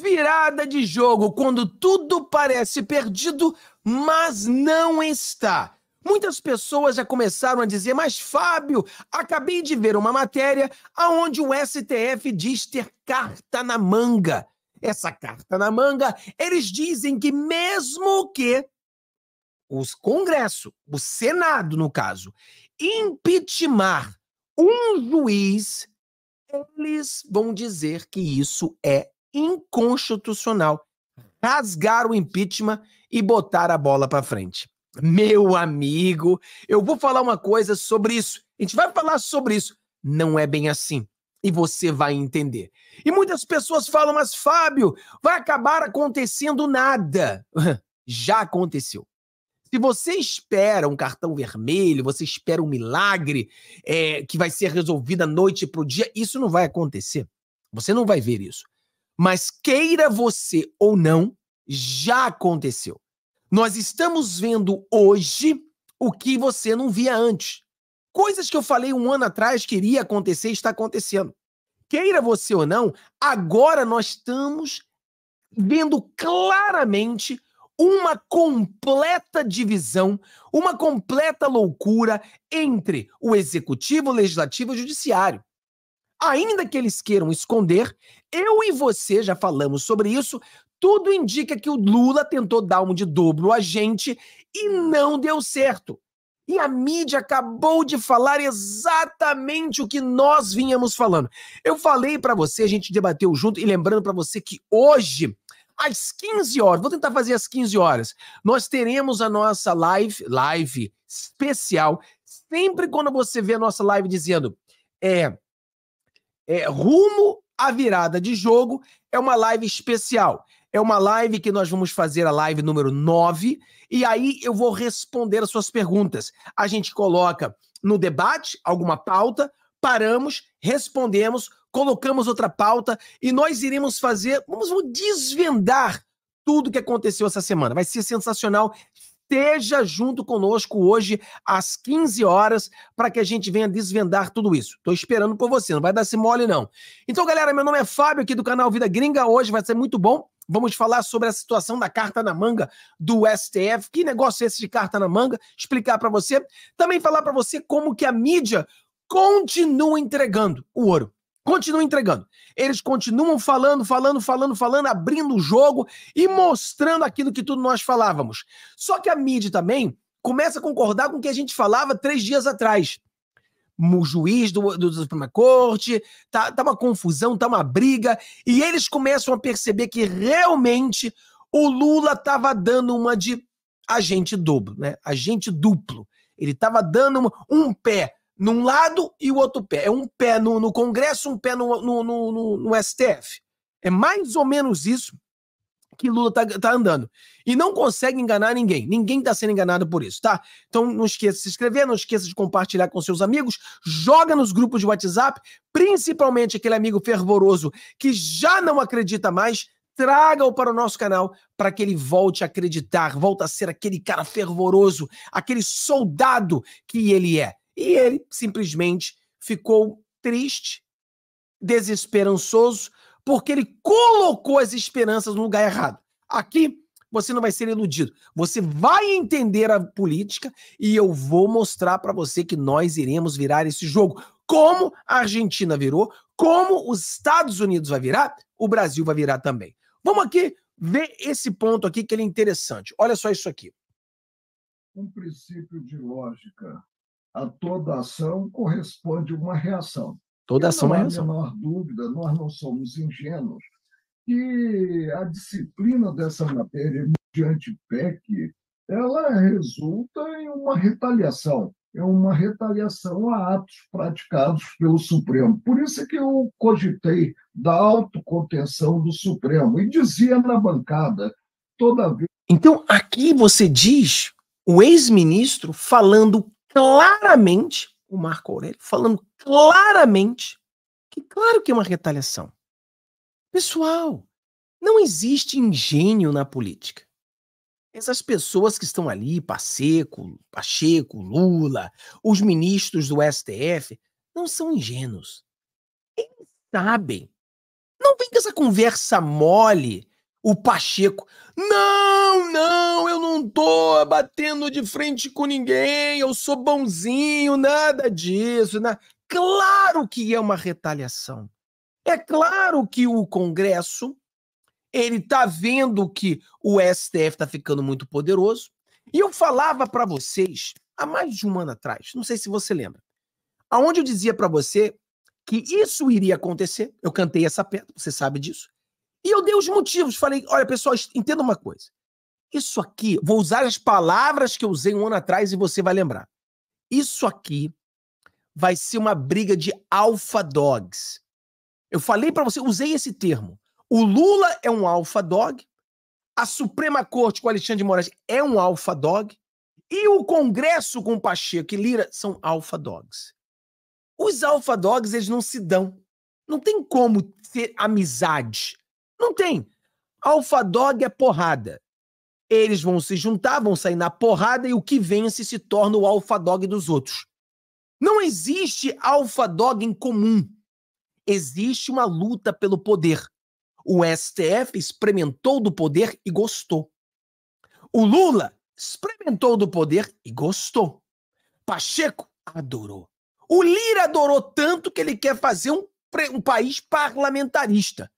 Virada de jogo quando tudo parece perdido, mas não está. Muitas pessoas já começaram a dizer, mas Fábio, acabei de ver uma matéria onde o STF diz ter carta na manga. Essa carta na manga, eles dizem que mesmo que o Congresso, o Senado no caso, impeachment um juiz, eles vão dizer que isso é inconstitucional. Rasgar o impeachment e botar a bola para frente. Meu amigo, eu vou falar uma coisa sobre isso. A gente vai falar sobre isso. Não é bem assim. E você vai entender. E muitas pessoas falam, mas Fábio, vai acabar acontecendo nada. Já aconteceu. Se você espera um cartão vermelho, você espera um milagre que vai ser resolvido à noite para o dia, isso não vai acontecer. Você não vai ver isso. Mas queira você ou não, já aconteceu. Nós estamos vendo hoje o que você não via antes. Coisas que eu falei um ano atrás que iria acontecer e está acontecendo. Queira você ou não, agora nós estamos vendo claramente uma completa divisão, uma completa loucura entre o executivo, o legislativo e o judiciário. Ainda que eles queiram esconder, eu e você já falamos sobre isso, tudo indica que o Lula tentou dar um de dobro a gente e não deu certo. E a mídia acabou de falar exatamente o que nós vínhamos falando. Eu falei para você, a gente debateu junto, e lembrando para você que hoje, às 15 horas, vou tentar fazer às 15 horas, nós teremos a nossa live especial. Sempre quando você vê a nossa live dizendo rumo à virada de jogo, é uma live especial. É uma live que nós vamos fazer, a live número 9, e aí eu vou responder as suas perguntas. A gente coloca no debate alguma pauta, paramos, respondemos, colocamos outra pauta e nós iremos fazer, vamos desvendar tudo que aconteceu essa semana. Vai ser sensacional. Esteja junto conosco hoje às 15 horas para que a gente venha desvendar tudo isso. Estou esperando por você, não vai dar-se mole não. Então, galera, meu nome é Fábio aqui do canal Vida Gringa. Hoje vai ser muito bom. Vamos falar sobre a situação da carta na manga do STF. Que negócio é esse de carta na manga? Explicar para você. Também falar para você como que a mídia continua entregando o ouro. Continua entregando. Eles continuam falando, abrindo o jogo e mostrando aquilo que tudo nós falávamos. Só que a mídia também começa a concordar com o que a gente falava 3 dias atrás. O juiz da Suprema Corte, tá uma confusão, tá uma briga, e eles começam a perceber que realmente o Lula tava dando uma de agente duplo, né? Agente duplo. Ele tava dando um pé num lado e o outro pé. É um pé no Congresso, um pé no STF. É mais ou menos isso que Lula tá andando. E não consegue enganar ninguém. Ninguém tá sendo enganado por isso, tá? Então não esqueça de se inscrever, não esqueça de compartilhar com seus amigos, joga nos grupos de WhatsApp, principalmente aquele amigo fervoroso que já não acredita mais, traga-o para o nosso canal para que ele volte a acreditar, volte a ser aquele cara fervoroso, aquele soldado que ele é. E ele simplesmente ficou triste, desesperançoso, porque ele colocou as esperanças no lugar errado. Aqui, você não vai ser iludido. Você vai entender a política e eu vou mostrar para você que nós iremos virar esse jogo. Como a Argentina virou, como os Estados Unidos vai virar, o Brasil vai virar também. Vamos aqui ver esse ponto aqui que ele é interessante. Olha só isso aqui. Um princípio de lógica. A toda ação corresponde uma reação. Toda ação é reação. Não há a menor dúvida, nós não somos ingênuos. E a disciplina dessa matéria, mediante PEC, ela resulta em uma retaliação a atos praticados pelo Supremo. Por isso é que eu cogitei da autocontenção do Supremo e dizia na bancada toda vez... Então, aqui você diz o ex-ministro falando claramente, o Marco Aurélio falando claramente que claro que é uma retaliação. Pessoal, não existe engenho na política. Essas pessoas que estão ali, Pacheco, Lula, os ministros do STF, não são ingênuos. Eles sabem. Não vem com essa conversa mole, o Pacheco. Não, não, eu não tô batendo de frente com ninguém, eu sou bonzinho, nada disso. Nada. Claro que é uma retaliação. É claro que o Congresso, ele tá vendo que o STF tá ficando muito poderoso. E eu falava para vocês, há mais de um ano atrás, não sei se você lembra, aonde eu dizia para você que isso iria acontecer, eu cantei essa pedra, você sabe disso, e eu dei os motivos, falei, olha pessoal, entenda uma coisa, isso aqui, vou usar as palavras que eu usei um ano atrás e você vai lembrar, isso aqui vai ser uma briga de alpha dogs. Eu falei para você, usei esse termo, o Lula é um alpha dog, a Suprema Corte com Alexandre de Moraes é um alpha dog, e o Congresso com Pacheco e Lira são alpha dogs. Os alpha dogs, eles não se dão. Não tem como ter amizade. Não tem. Alpha dog é porrada. Eles vão se juntar, vão sair na porrada e o que vence se torna o alpha dog dos outros. Não existe alpha dog em comum. Existe uma luta pelo poder. O STF experimentou do poder e gostou. O Lula experimentou do poder e gostou. Pacheco adorou. O Lira adorou tanto que ele quer fazer um país parlamentarista.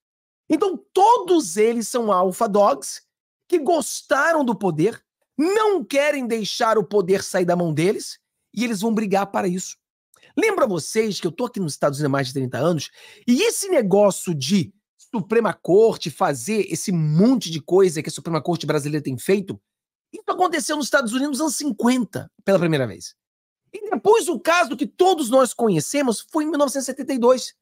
Então todos eles são alpha dogs que gostaram do poder, não querem deixar o poder sair da mão deles e eles vão brigar para isso. Lembra vocês que eu estou aqui nos Estados Unidos há mais de 30 anos e esse negócio de Suprema Corte fazer esse monte de coisa que a Suprema Corte brasileira tem feito, isso aconteceu nos Estados Unidos nos anos 50, pela primeira vez. E depois o caso que todos nós conhecemos foi em 1972,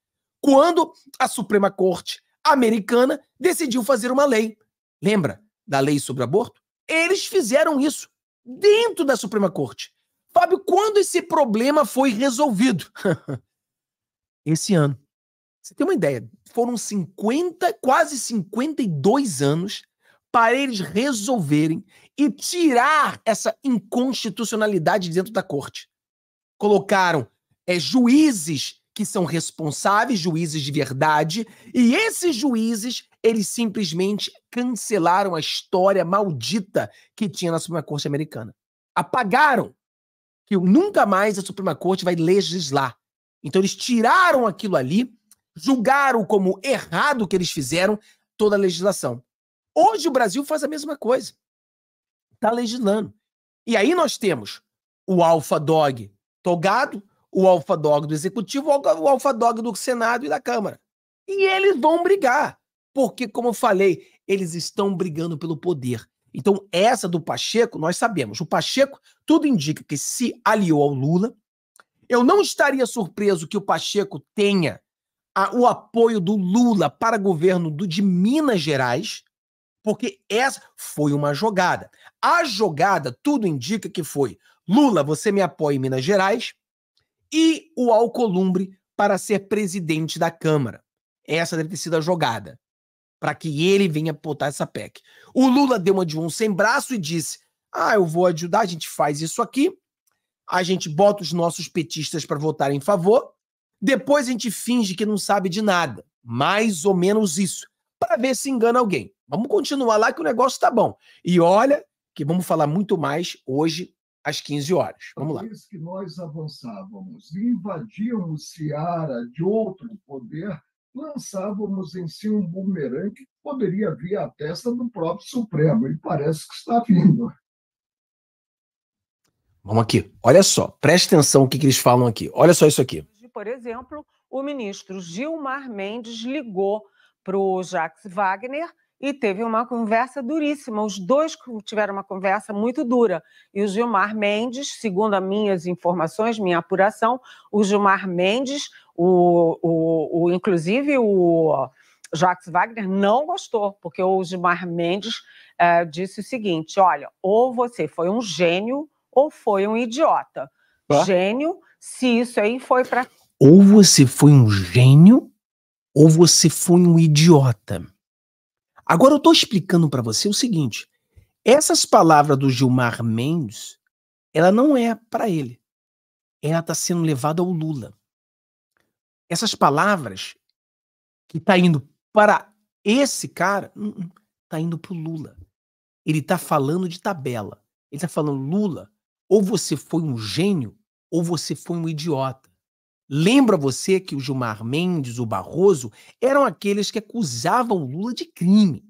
quando a Suprema Corte americana decidiu fazer uma lei. Lembra da lei sobre aborto? Eles fizeram isso dentro da Suprema Corte. Fábio, quando esse problema foi resolvido? Esse ano. Você tem uma ideia, foram 50, quase 52 anos para eles resolverem e tirar essa inconstitucionalidade dentro da corte. Colocaram juízes que são responsáveis, juízes de verdade, e esses juízes, eles simplesmente cancelaram a história maldita que tinha na Suprema Corte americana. Apagaram que nunca mais a Suprema Corte vai legislar. Então eles tiraram aquilo ali, julgaram como errado o que eles fizeram toda a legislação. Hoje o Brasil faz a mesma coisa. Está legislando. E aí nós temos o alpha dog togado, o alpha dog do Executivo, o alpha dog do Senado e da Câmara. E eles vão brigar. Porque, como eu falei, eles estão brigando pelo poder. Então essa do Pacheco, nós sabemos. O Pacheco, tudo indica que se aliou ao Lula. Eu não estaria surpreso que o Pacheco tenha o apoio do Lula para governo de Minas Gerais, porque essa foi uma jogada. A jogada, tudo indica que foi Lula, você me apoia em Minas Gerais, e o Alcolumbre para ser presidente da Câmara. Essa deve ter sido a jogada, para que ele venha botar essa PEC. O Lula deu uma de um sem braço e disse, eu vou ajudar, a gente faz isso aqui, a gente bota os nossos petistas para votar em favor, depois a gente finge que não sabe de nada. Mais ou menos isso. Para ver se engana alguém. Vamos continuar lá que o negócio tá bom. E olha que vamos falar muito mais hoje às 15 horas. Vamos lá. Por isso que nós avançávamos, invadíamos seara de outro poder, lançávamos em si um bumerangue que poderia vir à testa do próprio Supremo. E parece que está vindo. Vamos aqui. Olha só. Preste atenção o que eles falam aqui. Olha só isso aqui. Por exemplo, o ministro Gilmar Mendes ligou para o Jacques Wagner e teve uma conversa duríssima. Os dois tiveram uma conversa muito dura. E o Gilmar Mendes, segundo as minhas informações, minha apuração, o Gilmar Mendes, inclusive o Jacques Wagner não gostou, porque o Gilmar Mendes disse o seguinte, olha, ou você foi um gênio ou foi um idiota. Gênio, se isso aí foi para... Ou você foi um gênio, ou você foi um idiota. Agora eu estou explicando para você o seguinte, essas palavras do Gilmar Mendes, ela não é para ele. Ela está sendo levada ao Lula. Essas palavras que está indo para esse cara, tá indo pro Lula. Ele tá falando de tabela. Ele tá falando, Lula, ou você foi um gênio ou você foi um idiota. Lembra você que o Gilmar Mendes, o Barroso, eram aqueles que acusavam o Lula de crime.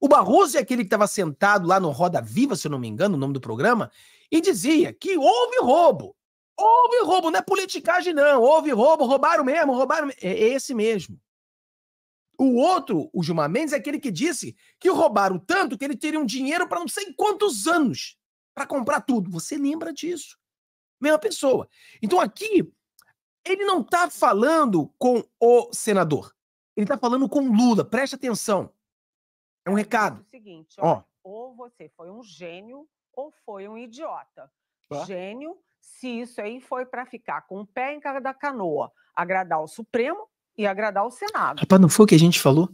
O Barroso é aquele que estava sentado lá no Roda Viva, se eu não me engano, o nome do programa, e dizia que houve roubo. Houve roubo, não é politicagem não. Houve roubo, roubaram mesmo, roubaram. É esse mesmo. O outro, o Gilmar Mendes, é aquele que disse que roubaram tanto que ele teria um dinheiro para não sei quantos anos para comprar tudo. Você lembra disso? Mesma pessoa. Então aqui, ele não está falando com o senador. Ele está falando com o Lula. Preste atenção. É um recado. É o seguinte, ó. Ou você foi um gênio ou foi um idiota. Ah. Gênio, se isso aí foi para ficar com o pé em cada canoa, agradar o Supremo e agradar o Senado. Rapaz, não foi o que a gente falou?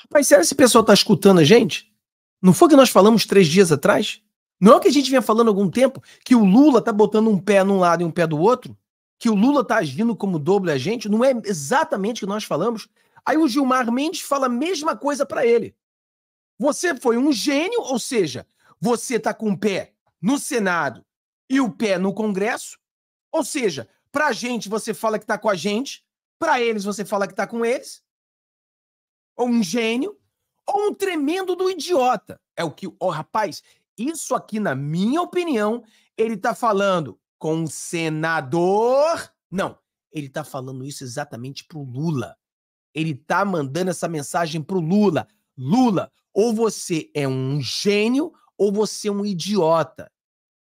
Rapaz, será que esse pessoal tá escutando a gente? Não foi o que nós falamos 3 dias atrás? Não é o que a gente vinha falando há algum tempo? Que o Lula tá botando um pé num lado e um pé do outro? Que o Lula tá agindo como doble agente? Não é exatamente o que nós falamos? Aí o Gilmar Mendes fala a mesma coisa para ele. Você foi um gênio, ou seja, você tá com o pé no Senado e o pé no Congresso, ou seja, pra gente você fala que tá com a gente, pra eles você fala que tá com eles, ou um gênio, ou um tremendo do idiota. É o que, ó, rapaz, isso aqui, na minha opinião, ele tá falando com o senador, não, ele tá falando isso exatamente pro Lula. Ele tá mandando essa mensagem pro Lula. Lula, ou você é um gênio ou você é um idiota.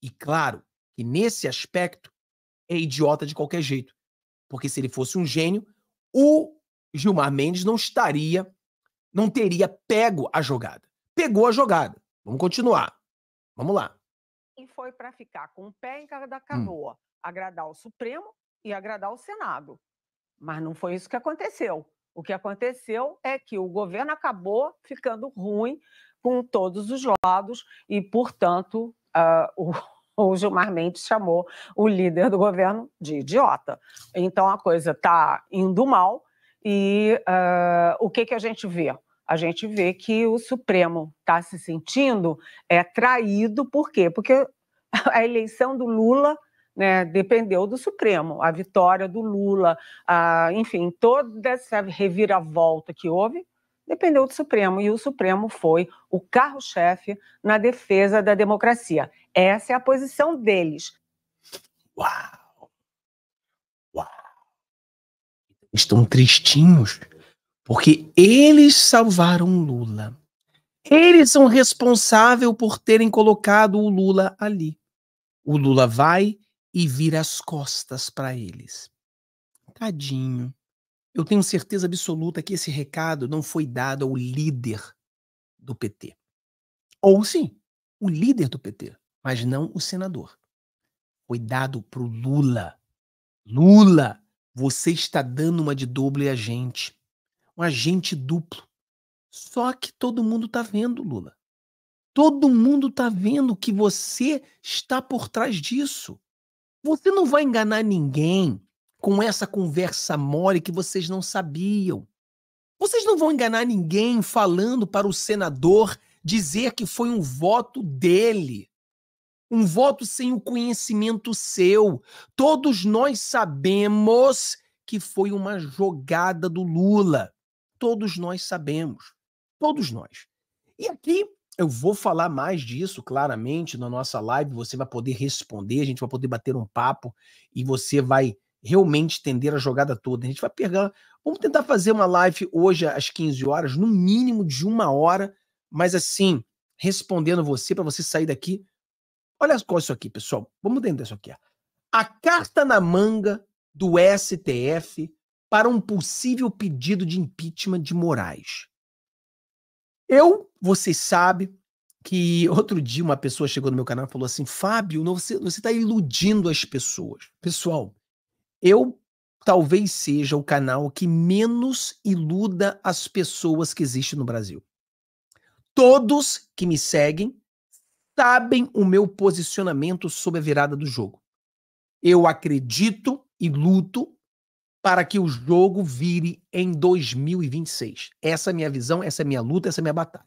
E claro que nesse aspecto é idiota de qualquer jeito. Porque se ele fosse um gênio, o Gilmar Mendes não teria pego a jogada. Pegou a jogada. Vamos continuar. Vamos lá. E foi para ficar com o pé em cada canoa, agradar o Supremo e agradar o Senado. Mas não foi isso que aconteceu. O que aconteceu é que o governo acabou ficando ruim com todos os lados e, portanto, o Gilmar Mendes chamou o líder do governo de idiota. Então, a coisa está indo mal e o que a gente vê? A gente vê que o Supremo está se sentindo traído. Por quê? Porque a eleição do Lula, né, dependeu do Supremo, a vitória do Lula, enfim, toda essa reviravolta que houve, dependeu do Supremo, e o Supremo foi o carro-chefe na defesa da democracia. Essa é a posição deles. Uau! Uau! Estão tristinhos, porque eles salvaram o Lula. Eles são responsáveis por terem colocado o Lula ali. O Lula vai e vira as costas para eles. Tadinho. Eu tenho certeza absoluta que esse recado não foi dado ao líder do PT. Ou sim, o líder do PT, mas não o senador. Foi dado pro Lula. Lula, você está dando uma de doble agente. Um agente duplo. Só que todo mundo tá vendo, Lula. Todo mundo tá vendo que você está por trás disso. Você não vai enganar ninguém com essa conversa mole que vocês não sabiam. Vocês não vão enganar ninguém falando para o senador dizer que foi um voto dele. Um voto sem o conhecimento seu. Todos nós sabemos que foi uma jogada do Lula. Todos nós sabemos. Todos nós. E aqui eu vou falar mais disso claramente na nossa live, você vai poder responder, a gente vai poder bater um papo e você vai realmente entender a jogada toda. A gente vai pegar, vamos tentar fazer uma live hoje às 15 horas, no mínimo de 1 hora, mas assim, respondendo você, para você sair daqui. Olha só isso aqui, pessoal, vamos entender isso aqui. A carta na manga do STF para um possível pedido de impeachment de Moraes. Você sabe que outro dia uma pessoa chegou no meu canal e falou assim, Fábio, você está iludindo as pessoas. Pessoal, eu talvez seja o canal que menos iluda as pessoas que existe no Brasil. Todos que me seguem sabem o meu posicionamento sobre a virada do jogo. Eu acredito e luto para que o jogo vire em 2026. Essa é a minha visão, essa é a minha luta, essa é a minha batalha.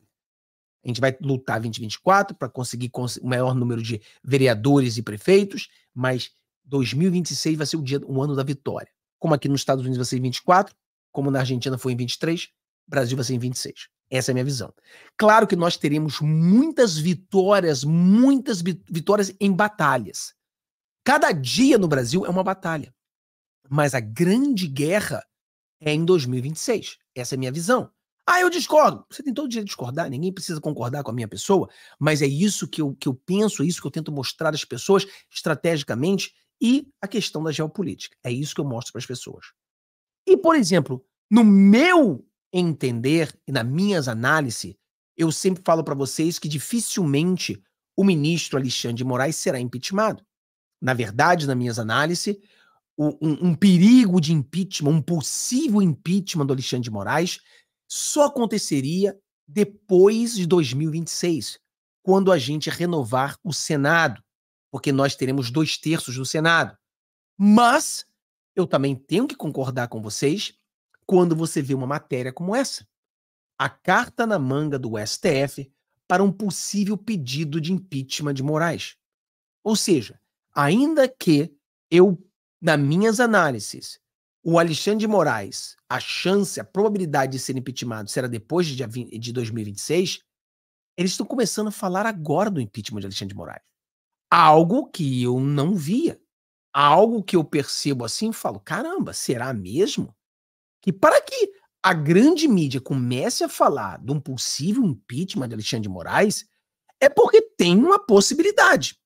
A gente vai lutar 2024 para conseguir o maior número de vereadores e prefeitos, mas 2026 vai ser o ano da vitória. Como aqui nos Estados Unidos vai ser em 24, como na Argentina foi em 23, Brasil vai ser em 26. Essa é a minha visão. Claro que nós teremos muitas vitórias em batalhas. Cada dia no Brasil é uma batalha. Mas a grande guerra é em 2026. Essa é a minha visão. Ah, eu discordo. Você tem todo o direito de discordar, ninguém precisa concordar com a minha pessoa, mas é isso que eu penso, é isso que eu tento mostrar às pessoas estrategicamente e a questão da geopolítica. É isso que eu mostro para as pessoas. E, por exemplo, no meu entender e nas minhas análises, eu sempre falo para vocês que dificilmente o ministro Alexandre de Moraes será impeachmentado. Na verdade, nas minhas análises, um perigo de impeachment, um possível impeachment do Alexandre de Moraes só aconteceria depois de 2026, quando a gente renovar o Senado, porque nós teremos 2/3 do Senado. Mas eu também tenho que concordar com vocês quando você vê uma matéria como essa. A carta na manga do STF para um possível pedido de impeachment de Moraes. Ou seja, ainda que eu, nas minhas análises, o Alexandre de Moraes, a chance, a probabilidade de ser impeachmentado será depois de 2026, eles estão começando a falar agora do impeachment de Alexandre de Moraes. Algo que eu não via. Algo que eu percebo assim e falo, caramba, será mesmo? Que para que a grande mídia comece a falar de um possível impeachment de Alexandre de Moraes é porque tem uma possibilidade.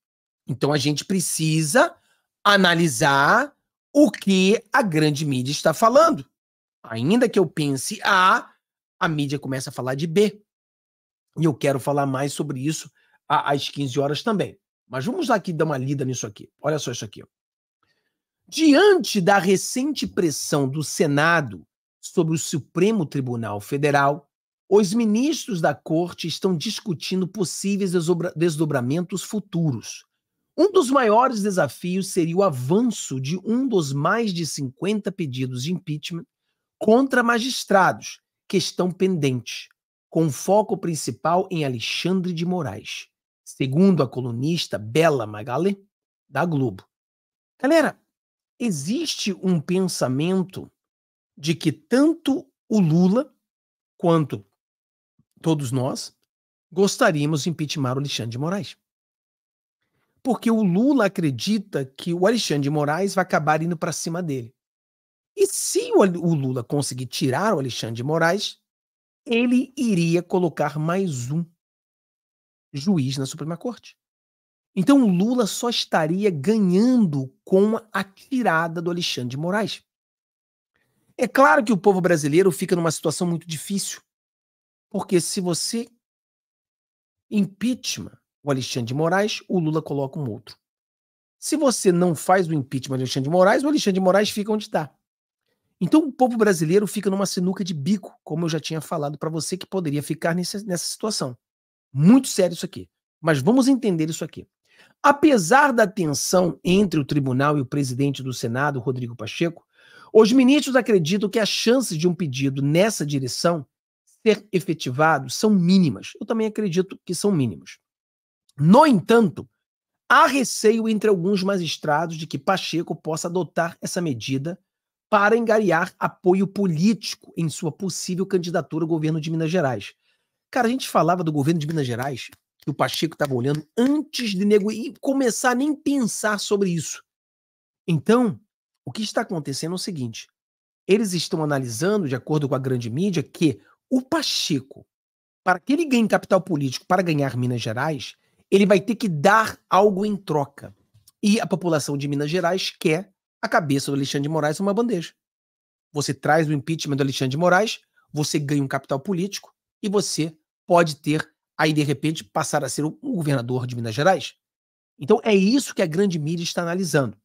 Então a gente precisa analisar o que a grande mídia está falando. Ainda que eu pense A mídia começa a falar de B. E eu quero falar mais sobre isso às 15 horas também. Mas vamos lá aqui dar uma lida nisso aqui. Olha só isso aqui. Ó. Diante da recente pressão do Senado sobre o Supremo Tribunal Federal, os ministros da Corte estão discutindo possíveis desdobramentos futuros. Um dos maiores desafios seria o avanço de um dos mais de 50 pedidos de impeachment contra magistrados que estão pendentes, com foco principal em Alexandre de Moraes, segundo a colunista Bela Magalhães da Globo. Galera, existe um pensamento de que tanto o Lula quanto todos nós gostaríamos de impeachmentar o Alexandre de Moraes. Porque o Lula acredita que o Alexandre de Moraes vai acabar indo para cima dele. E se o Lula conseguir tirar o Alexandre de Moraes, ele iria colocar mais um juiz na Suprema Corte. Então o Lula só estaria ganhando com a tirada do Alexandre de Moraes. É claro que o povo brasileiro fica numa situação muito difícil, porque se você impeachment o Alexandre de Moraes, o Lula coloca um outro. Se você não faz o impeachment do Alexandre de Moraes, o Alexandre de Moraes fica onde está. Então o povo brasileiro fica numa sinuca de bico, como eu já tinha falado para você, que poderia ficar nessa situação. Muito sério isso aqui. Mas vamos entender isso aqui. Apesar da tensão entre o tribunal e o presidente do Senado, Rodrigo Pacheco, os ministros acreditam que as chances de um pedido nessa direção ser efetivado são mínimas. Eu também acredito que são mínimas. No entanto, há receio entre alguns magistrados de que Pacheco possa adotar essa medida para angariar apoio político em sua possível candidatura ao governo de Minas Gerais. Cara, a gente falava do governo de Minas Gerais, que o Pacheco estava olhando antes de começar a nem pensar sobre isso. Então, o que está acontecendo é o seguinte, eles estão analisando, de acordo com a grande mídia, que o Pacheco, para que ele ganhe capital político, para ganhar Minas Gerais, ele vai ter que dar algo em troca. E a população de Minas Gerais quer a cabeça do Alexandre de Moraes numa bandeja. Você traz o impeachment do Alexandre de Moraes, você ganha um capital político e você pode ter, aí de repente, passar a ser um governador de Minas Gerais. Então é isso que a grande mídia está analisando.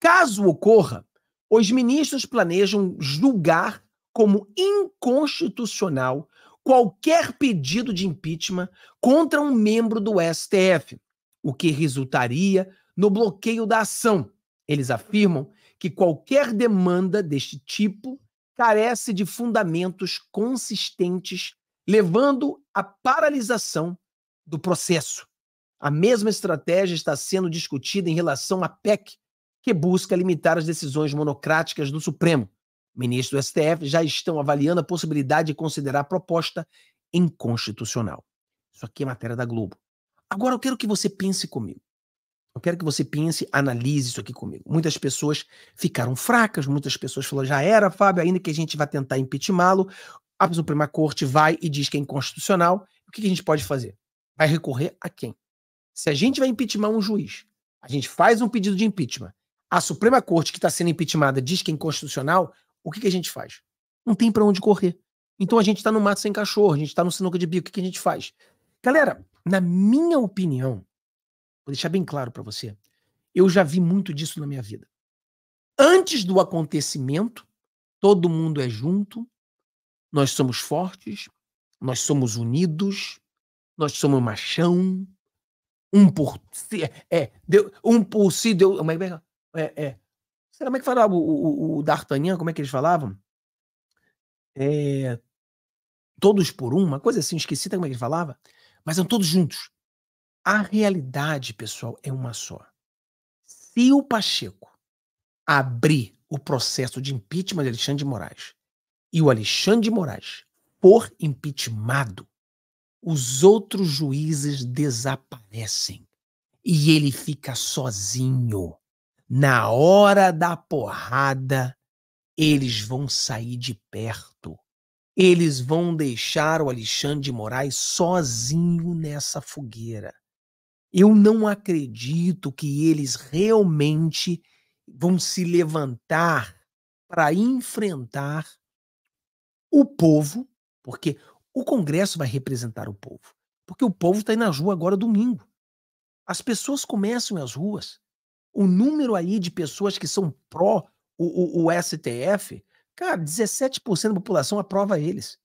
Caso ocorra, os ministros planejam julgar como inconstitucional qualquer pedido de impeachment contra um membro do STF, o que resultaria no bloqueio da ação. Eles afirmam que qualquer demanda deste tipo carece de fundamentos consistentes, levando à paralisação do processo. A mesma estratégia está sendo discutida em relação à PEC, que busca limitar as decisões monocráticas do Supremo. Ministros do STF já estão avaliando a possibilidade de considerar a proposta inconstitucional. Isso aqui é matéria da Globo. Agora eu quero que você pense comigo. Eu quero que você pense, analise isso aqui comigo. Muitas pessoas ficaram fracas, muitas pessoas falaram, já era, Fábio, ainda que a gente vai tentar impeachmá-lo, a Suprema Corte vai e diz que é inconstitucional. O que a gente pode fazer? Vai recorrer a quem? Se a gente vai impeachmar um juiz, a gente faz um pedido de impeachment, a Suprema Corte que está sendo impeachmada diz que é inconstitucional, o que a gente faz? Não tem para onde correr. Então a gente está no mato sem cachorro, a gente está no sinuca de bico, o que a gente faz? Galera, na minha opinião, vou deixar bem claro para você, eu já vi muito disso na minha vida. Antes do acontecimento, todo mundo é junto, nós somos fortes, nós somos unidos, nós somos machão, um por si deu... Será como é que falava o D'Artagnan? Como é que eles falavam? Todos por um, uma coisa assim, esqueci como é que ele falava, mas são todos juntos. A realidade, pessoal, é uma só. Se o Pacheco abrir o processo de impeachment de Alexandre de Moraes e o Alexandre de Moraes for impeachmentado, os outros juízes desaparecem e ele fica sozinho. Na hora da porrada, eles vão sair de perto. Eles vão deixar o Alexandre de Moraes sozinho nessa fogueira. Eu não acredito que eles realmente vão se levantar para enfrentar o povo, porque o Congresso vai representar o povo. Porque o povo está aí na rua agora domingo. As pessoas começam nas ruas. O número aí de pessoas que são pró o STF, cara, 17% da população aprova eles.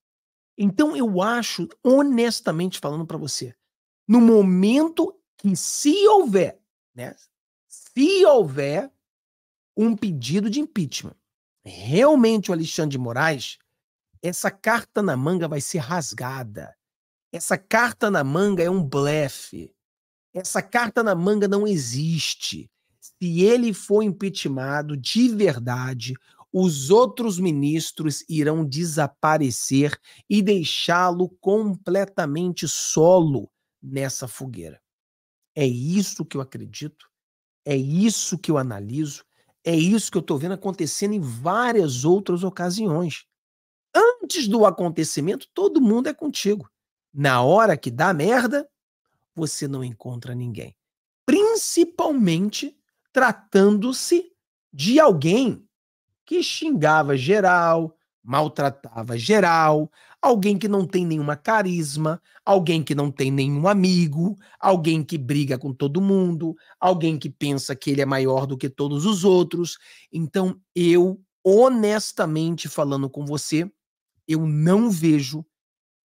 Então eu acho, honestamente falando para você, no momento que se houver, né, se houver um pedido de impeachment, realmente o Alexandre de Moraes, essa carta na manga vai ser rasgada. Essa carta na manga é um blefe. Essa carta na manga não existe. Se ele for impeachmentado de verdade, os outros ministros irão desaparecer e deixá-lo completamente solo nessa fogueira. É isso que eu acredito, é isso que eu analiso, é isso que eu estou vendo acontecendo em várias outras ocasiões. Antes do acontecimento, todo mundo é contigo. Na hora que dá merda, você não encontra ninguém. Principalmente tratando-se de alguém que xingava geral, maltratava geral, alguém que não tem nenhuma carisma, alguém que não tem nenhum amigo, alguém que briga com todo mundo, alguém que pensa que ele é maior do que todos os outros. Então, eu, honestamente falando com você, eu não vejo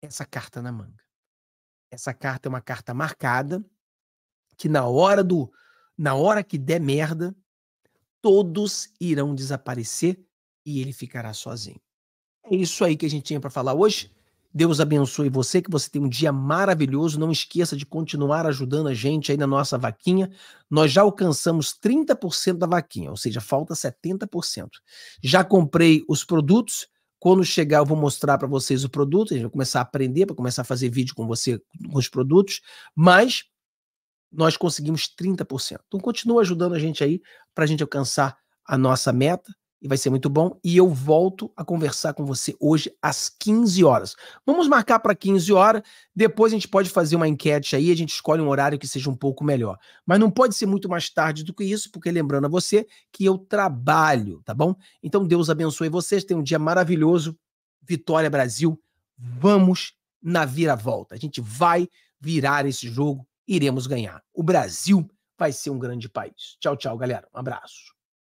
essa carta na manga. Essa carta é uma carta marcada que na hora que der merda, todos irão desaparecer e ele ficará sozinho. É isso aí que a gente tinha para falar hoje. Deus abençoe você, que você tenha um dia maravilhoso. Não esqueça de continuar ajudando a gente aí na nossa vaquinha. Nós já alcançamos 30% da vaquinha, ou seja, falta 70%. Já comprei os produtos. Quando chegar, eu vou mostrar para vocês o produto. A gente vai começar a aprender, para começar a fazer vídeo com você com os produtos. Mas nós conseguimos 30%. Então, continua ajudando a gente aí para a gente alcançar a nossa meta e vai ser muito bom. E eu volto a conversar com você hoje às 15 horas. Vamos marcar para 15 horas, depois a gente pode fazer uma enquete aí, a gente escolhe um horário que seja um pouco melhor. Mas não pode ser muito mais tarde do que isso, porque lembrando a você que eu trabalho, tá bom? Então, Deus abençoe vocês, tenham um dia maravilhoso. Vitória Brasil, vamos na vira-volta. A gente vai virar esse jogo. Iremos ganhar. O Brasil vai ser um grande país. Tchau, tchau, galera. Um abraço.